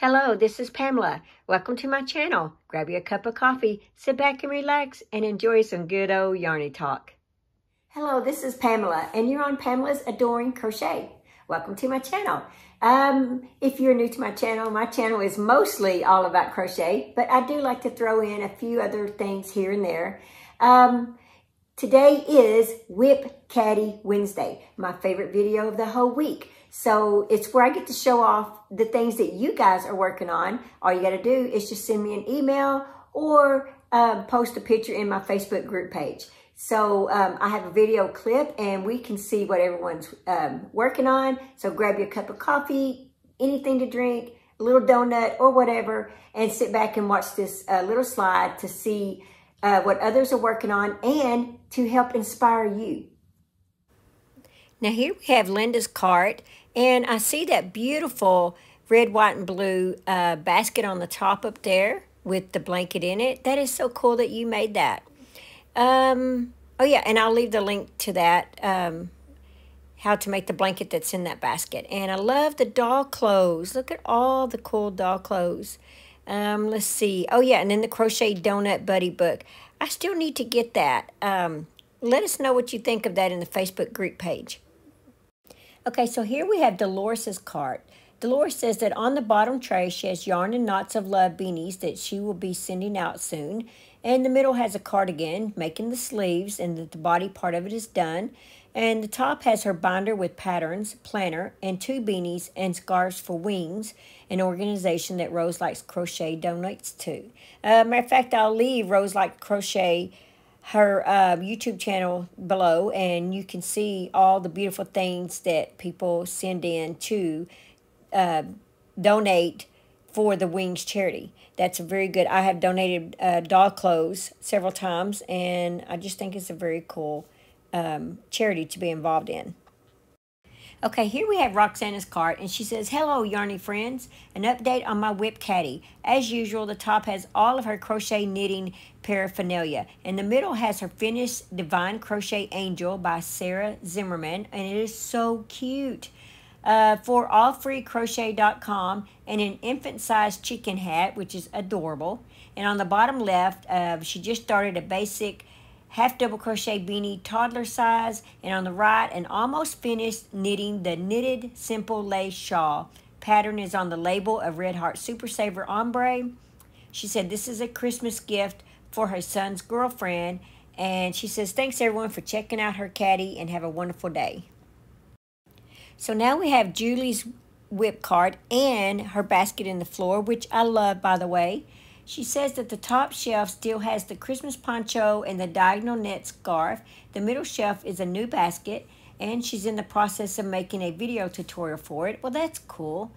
Hello, this is Pamela. Welcome to my channel. Grab you a cup of coffee, sit back and relax, and enjoy some good old yarny talk. Hello, this is Pamela, and you're on Pamela's Adoring Crochet. Welcome to my channel. If you're new to my channel is mostly all about crochet, but I do like to throw in a few other things here and there. Today is WIP Caddy Wednesday, my favorite video of the whole week. So it's where I get to show off the things that you guys are working on. All you got to do is just send me an email or post a picture in my Facebook group page. So I have a video clip and we can see what everyone's working on. So grab your cup of coffee, anything to drink, a little donut or whatever, and sit back and watch this little slide to see what others are working on and to help inspire you. Now here we have Linda's cart, and I see that beautiful red, white, and blue basket on the top up there with the blanket in it. That is so cool that you made that. Oh yeah, and I'll leave the link to that, how to make the blanket that's in that basket. And I love the doll clothes. Look at all the cool doll clothes. Let's see. Oh yeah, and then the Crochet Donut Buddy book. I still need to get that. Let us know what you think of that in the Facebook group page. Okay, so here we have Dolores's cart. Dolores says that on the bottom tray she has Yarn and Knots of Love beanies that she will be sending out soon. And the middle has a cardigan making the sleeves, and the body part of it is done. And the top has her binder with patterns, planner, and two beanies and scarves for Wings, an organization that Rose Likes Crochet donates to. Matter of fact, I'll leave Rose Likes Crochet, her YouTube channel below, and you can see all the beautiful things that people send in to donate for the Wings charity. That's very good. I have donated doll clothes several times, and I just think it's a very cool charity to be involved in. Okay, here we have Roxana's cart, and she says, "Hello, yarny friends. An update on my WIP Caddy. As usual, the top has all of her crochet knitting paraphernalia, and the middle has her finished Divine Crochet Angel by Sarah Zimmerman, and it is so cute. For allfreecrochet.com, and an infant-sized chicken hat, which is adorable. And on the bottom left, she just started a basic half double crochet beanie, toddler size, and on the right, and almost finished knitting the knitted simple lace shawl. Pattern is on the label of Red Heart Super Saver Ombre. She said this is a Christmas gift for her son's girlfriend, and she says thanks everyone for checking out her caddy and have a wonderful day." So now we have Julie's whip cart and her basket in the floor, which I love, by the way. She says that the top shelf still has the Christmas poncho and the diagonal net scarf. The middle shelf is a new basket, and she's in the process of making a video tutorial for it. Well, that's cool.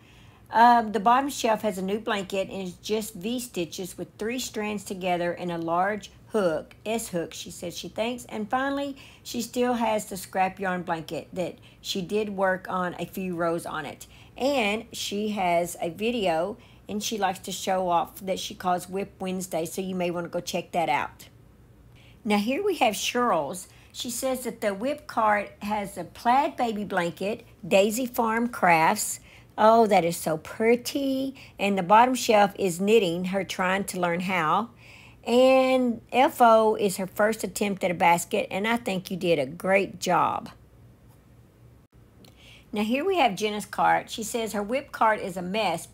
The bottom shelf has a new blanket and is just V-stitches with 3 strands together and a large hook, S-hook, she says she thanks. And finally, she still has the scrap yarn blanket that she did work on a few rows on it. And she has a video, and she likes to show off that she calls WIP Wednesday, so you may want to go check that out. Now here we have Cheryl's. She says that the WIP cart has a plaid baby blanket, Daisy Farm Crafts. Oh, that is so pretty. And the bottom shelf is knitting, her trying to learn how. And FO is her first attempt at a basket, and I think you did a great job. Now here we have Jenna's cart. She says her WIP cart is a mess,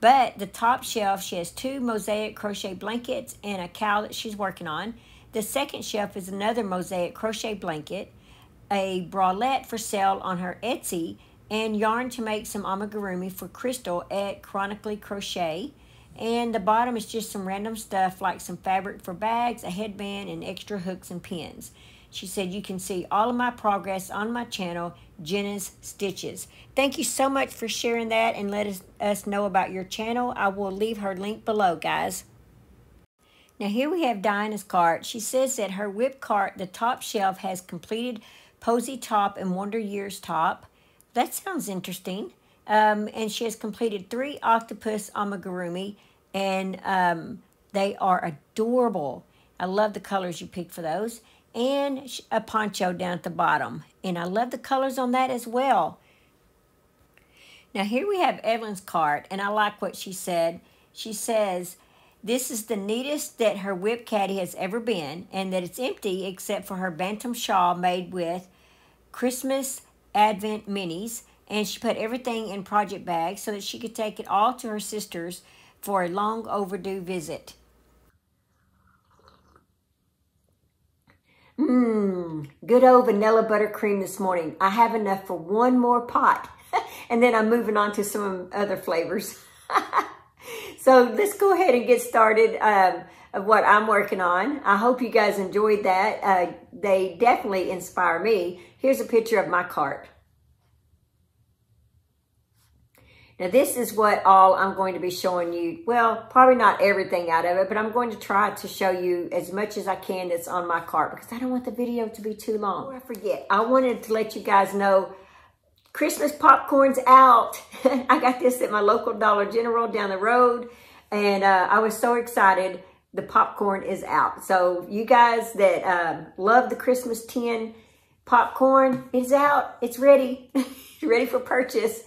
but the top shelf, she has 2 mosaic crochet blankets and a cowl that she's working on. The second shelf is another mosaic crochet blanket, a bralette for sale on her Etsy, and yarn to make some amigurumi for Crystal at Chronically Crochet. And the bottom is just some random stuff like some fabric for bags, a headband, and extra hooks and pins. She said, "You can see all of my progress on my channel, Jenna's Stitches." Thank you so much for sharing that and let us know about your channel. I will leave her link below, guys. Now here we have Diana's cart. She says that her whip cart, the top shelf, has completed Posy Top and Wonder Years Top. That sounds interesting. And she has completed 3 octopus amigurumi, and they are adorable. I love the colors you picked for those. And a poncho down at the bottom. And I love the colors on that as well. Now here we have Evelyn's card, and I like what she said. She says, this is the neatest that her WIP Caddy has ever been, and that it's empty except for her bantam shawl made with Christmas Advent minis, and she put everything in project bags so that she could take it all to her sisters for a long overdue visit. Good old vanilla buttercream this morning. I have enough for one more pot, and then I'm moving on to some other flavors. So let's go ahead and get started of what I'm working on. I hope you guys enjoyed that. They definitely inspire me. Here's a picture of my cart. Now this is what all I'm going to be showing you. Well, probably not everything out of it, but I'm going to try to show you as much as I can that's on my cart, because I don't want the video to be too long. Before I forget, I wanted to let you guys know Christmas popcorn's out. I got this at my local Dollar General down the road, and I was so excited. The popcorn is out. So you guys that love the Christmas tin popcorn, it's out. It's ready. It's ready for purchase.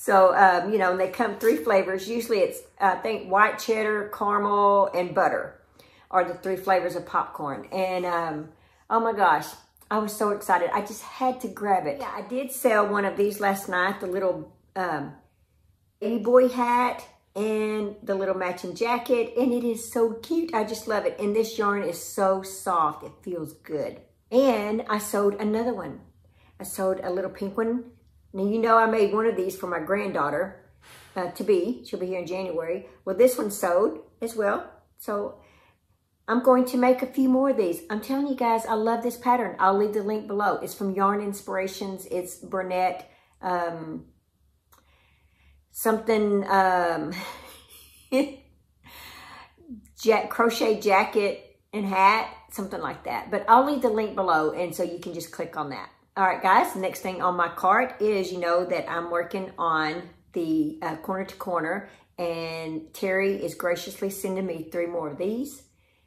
So, you know, and they come three flavors. Usually it's, I think, white cheddar, caramel, and butter are the three flavors of popcorn. And, oh my gosh, I was so excited. I just had to grab it. Yeah, I did sell one of these last night, the little baby boy hat and the little matching jacket. And it is so cute. I just love it. And this yarn is so soft. It feels good. And I sewed another one. I sewed a little pink one. Now, you know I made one of these for my granddaughter to be. She'll be here in January. Well, this one's sewed as well. So I'm going to make a few more of these. I'm telling you guys, I love this pattern. I'll leave the link below. It's from Yarn Inspirations. It's brunette something crochet jacket and hat, something like that. But I'll leave the link below, and so you can just click on that. All right, guys, the next thing on my cart is, you know, that I'm working on the corner to corner, and Terry is graciously sending me three more of these.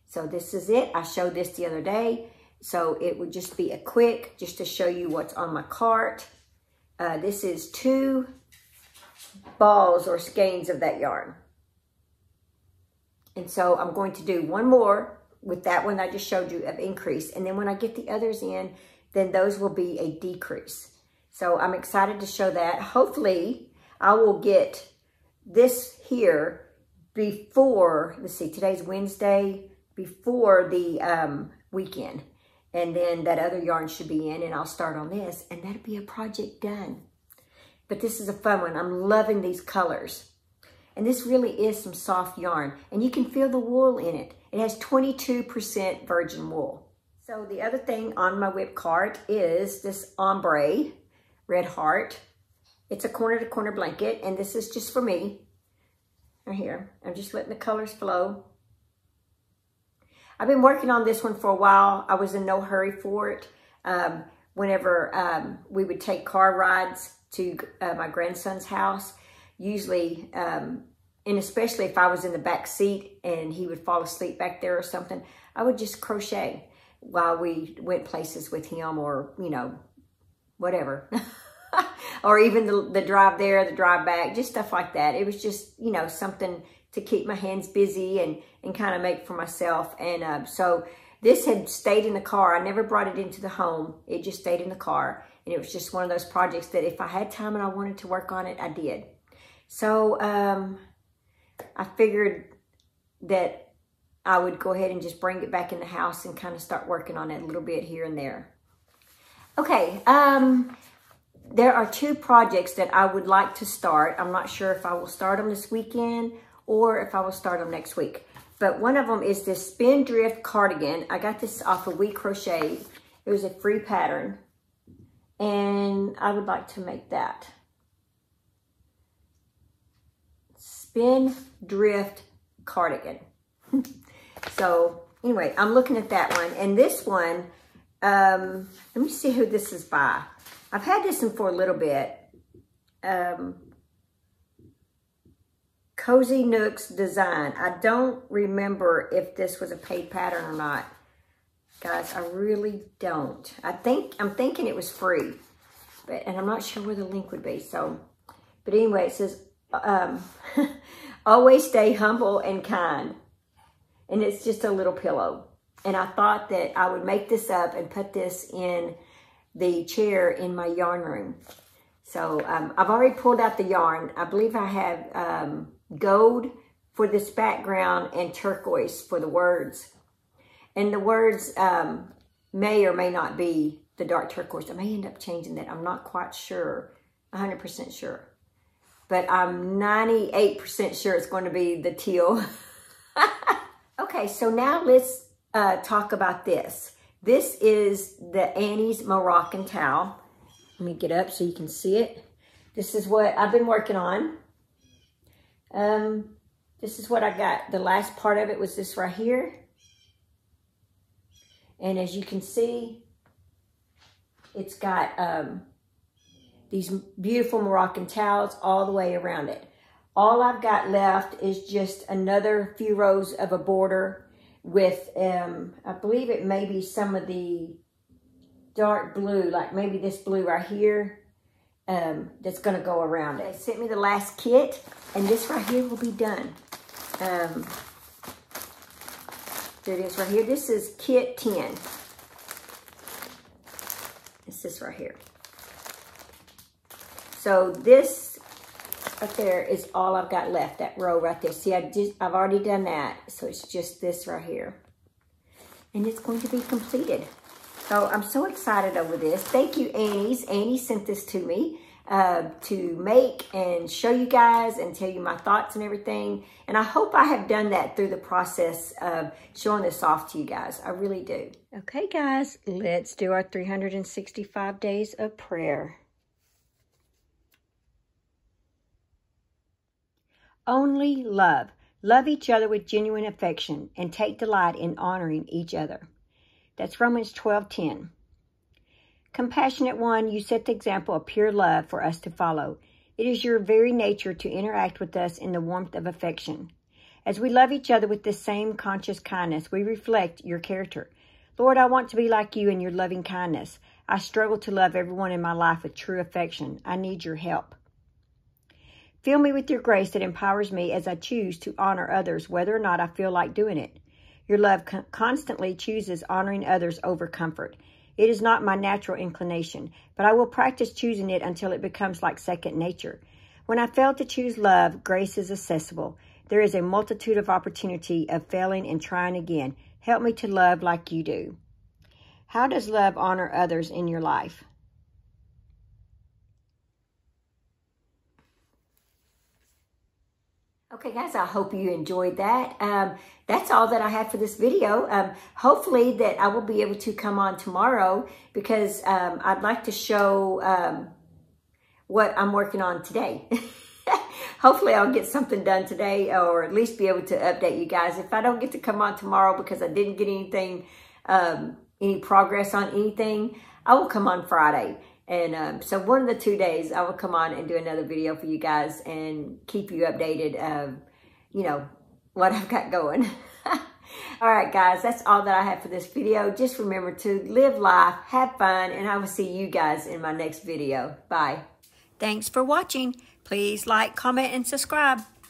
So this is it. I showed this the other day, so it would just be a quick, just to show you what's on my cart. This is 2 balls or skeins of that yarn. And so I'm going to do one more with that one I just showed you of increase. And then when I get the others in, then those will be a decrease. So I'm excited to show that. Hopefully I will get this here before, let's see, today's Wednesday, before the weekend. And then that other yarn should be in, and I'll start on this, and that'll be a project done. But this is a fun one. I'm loving these colors. And this really is some soft yarn, and you can feel the wool in it. It has 22% virgin wool. So the other thing on my WIP cart is this ombre, Red Heart. It's a corner-to-corner blanket, and this is just for me. Right here. I'm just letting the colors flow. I've been working on this one for a while. I was in no hurry for it. Whenever we would take car rides to my grandson's house, usually, and especially if I was in the back seat and he would fall asleep back there or something, I would just crochet while we went places with him, or, you know, whatever. Or even the drive there, the drive back, just stuff like that. It was just, you know, something to keep my hands busy and kind of make for myself. And so this had stayed in the car. I never brought it into the home. It just stayed in the car. And it was just one of those projects that if I had time and I wanted to work on it, I did. So I figured that I would go ahead and just bring it back in the house and kind of start working on it a little bit here and there. Okay, there are 2 projects that I would like to start. I'm not sure if I will start them this weekend or if I will start them next week. But one of them is this Spindrift Cardigan. I got this off of We Crochet. It was a free pattern, and I would like to make that. Spindrift Cardigan. So anyway, I'm looking at that one. And this one, let me see who this is by. I've had this one for a little bit. Cozy Nooks Design. I don't remember if this was a paid pattern or not. Guys, I really don't. I'm thinking it was free, but, and I'm not sure where the link would be. So But anyway, it says, always stay humble and kind. And it's just a little pillow. And I thought that I would make this up and put this in the chair in my yarn room. So I've already pulled out the yarn. I believe I have gold for this background and turquoise for the words. And the words may or may not be the dark turquoise. I may end up changing that. I'm not quite sure, 100% sure. But I'm 98% sure it's going to be the teal. Okay, so now let's talk about this. This is the Annie's Moroccan towel. Let me get up so you can see it. This is what I've been working on. This is what I got. The last part of it was this right here. And as you can see, it's got these beautiful Moroccan towels all the way around it. All I've got left is just another few rows of a border with, I believe it may be some of the dark blue, like maybe this blue right here, that's gonna go around it. They sent me the last kit, and this right here will be done. There it is right here. This is kit 10. It's this right here. So this right there is all I've got left, that row right there. See, I've already done that, so it's just this right here. And it's going to be completed. So I'm so excited over this. Thank you, Annie's. Annie sent this to me to make and show you guys and tell you my thoughts and everything. And I hope I have done that through the process of showing this off to you guys. I really do. Okay, guys, let's do our 365 days of prayer. Only love. Love each other with genuine affection and take delight in honoring each other. That's Romans 12:10. Compassionate one, you set the example of pure love for us to follow. It is your very nature to interact with us in the warmth of affection. As we love each other with the same conscious kindness, we reflect your character. Lord, I want to be like you in your loving kindness. I struggle to love everyone in my life with true affection. I need your help. Fill me with your grace that empowers me as I choose to honor others, whether or not I feel like doing it. Your love constantly chooses honoring others over comfort. It is not my natural inclination, but I will practice choosing it until it becomes like second nature. When I fail to choose love, grace is accessible. There is a multitude of opportunity of failing and trying again. Help me to love like you do. How does love honor others in your life? Okay, guys, I hope you enjoyed that. That's all that I have for this video. Hopefully that I will be able to come on tomorrow because I'd like to show what I'm working on today. Hopefully I'll get something done today or at least be able to update you guys. If I don't get to come on tomorrow because I didn't get anything, any progress on anything, I will come on Friday. And so one of the 2 days, I will come on and do another video for you guys and keep you updated of, you know, what I've got going. All right, guys, that's all that I have for this video. Just remember to live life, have fun, and I will see you guys in my next video. Bye. Thanks for watching. Please like, comment, and subscribe.